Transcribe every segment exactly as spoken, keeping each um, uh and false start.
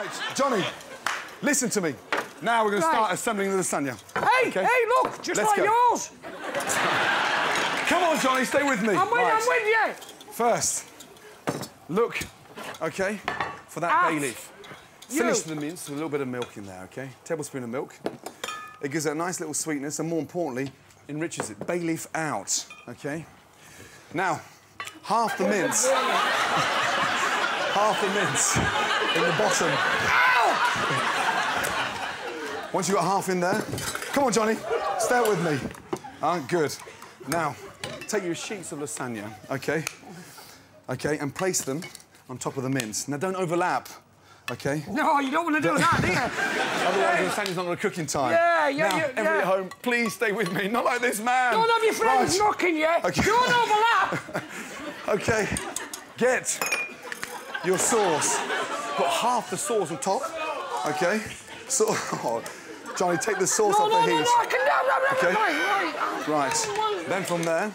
Right, Jonny, listen to me. Now we're going right. to start assembling the lasagna. Hey, okay? hey, look, just Let's like go. yours. Come on, Jonny, stay with me. I'm with, right. I'm with you. First, look, okay, for that As bay leaf. You. Finish the mince with a little bit of milk in there, okay? Tablespoon of milk. It gives it a nice little sweetness and, more importantly, enriches it. Bay leaf out, okay? Now, half the mince. half the mince in the bottom. Ow! Once you've got half in there, come on, Jonny, stay out with me. Ah, good. Now, take your sheets of lasagna, okay? Okay, and place them on top of the mince. Now, don't overlap. Okay. No, you don't want to do that, do you? Otherwise, yeah. Sandy's not going to cook in time. Yeah, yeah, now, yeah. Everybody yeah. at home, please stay with me. Not like this man. Don't have your friends right. knocking you. Okay. Don't overlap. okay. Get your sauce. Put half the sauce on top. Okay. So, oh, Jonny, take the sauce no, off no, the no, heat. No, I can do it. Okay. Right. right. Then from there,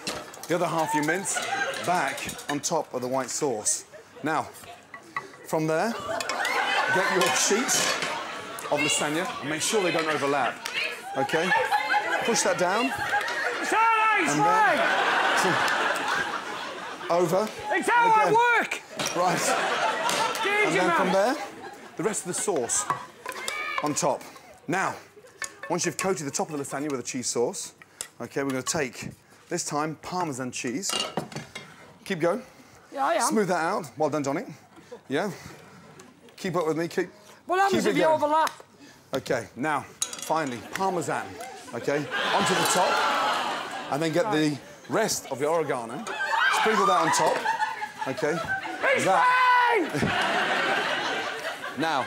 the other half you mince back on top of the white sauce. Now, from there. Get your sheets of lasagna and make sure they don't overlap. Okay? Push that down. It's all right, it's right. Over. It's how I work! Right. Jeez, and then man. from there, the rest of the sauce on top. Now, once you've coated the top of the lasagna with a cheese sauce, okay, we're going to take, this time, Parmesan cheese. Keep going. Yeah, I am. Smooth that out. Well done, Jonny. Yeah. Keep up with me, keep... What happens keep if you overlap? OK, now, finally, Parmesan, OK? Onto the top, and then get right. the rest of your oregano. Sprinkle that on top, OK? He's that... fine! Now,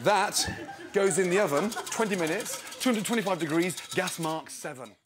that goes in the oven, twenty minutes, two hundred twenty-five degrees, gas mark seven.